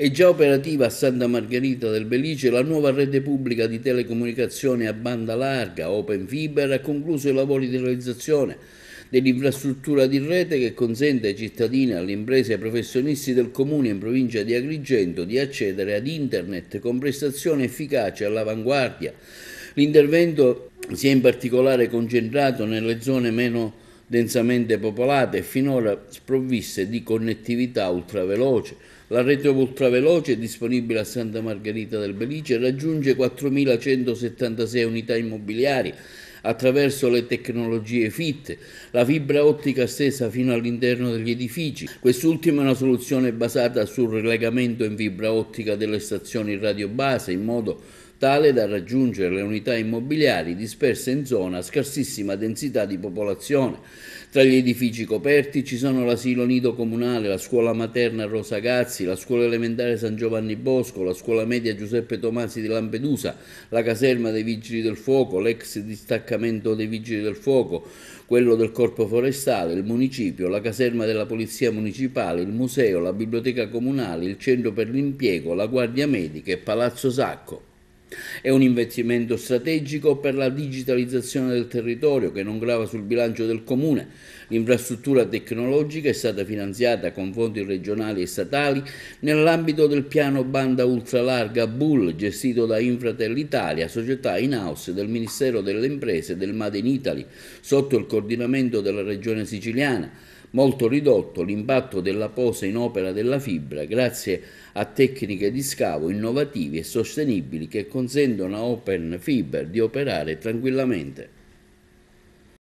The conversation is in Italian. È già operativa a Santa Margherita del Belice la nuova rete pubblica di telecomunicazione a banda larga. Open Fiber ha concluso i lavori di realizzazione dell'infrastruttura di rete che consente ai cittadini, alle imprese e ai professionisti del comune in provincia di Agrigento di accedere ad internet con prestazioni efficaci all'avanguardia. L'intervento si è in particolare concentrato nelle zone meno densamente popolate e finora sprovviste di connettività ultraveloce. La rete ultraveloce disponibile a Santa Margherita del Belice raggiunge 4.176 unità immobiliari attraverso le tecnologie FIT, la fibra ottica stesa fino all'interno degli edifici. Quest'ultima è una soluzione basata sul rilegamento in fibra ottica delle stazioni radiobase in modo tale da raggiungere le unità immobiliari disperse in zona a scarsissima densità di popolazione. Tra gli edifici coperti ci sono l'asilo nido comunale, la scuola materna Rosa Gazzi, la scuola elementare San Giovanni Bosco, la scuola media Giuseppe Tomasi di Lampedusa, la caserma dei Vigili del Fuoco, l'ex distaccamento dei Vigili del Fuoco, quello del Corpo Forestale, il municipio, la caserma della Polizia Municipale, il museo, la biblioteca comunale, il centro per l'impiego, la guardia medica e Palazzo Sacco. È un investimento strategico per la digitalizzazione del territorio che non grava sul bilancio del comune. L'infrastruttura tecnologica è stata finanziata con fondi regionali e statali nell'ambito del piano banda ultralarga BUL gestito da Infratel Italia, società in-house del Ministero delle Imprese e del Made in Italy, sotto il coordinamento della regione siciliana. Molto ridotto l'impatto della posa in opera della fibra grazie a tecniche di scavo innovativi e sostenibili che consentono a Open Fiber di operare tranquillamente.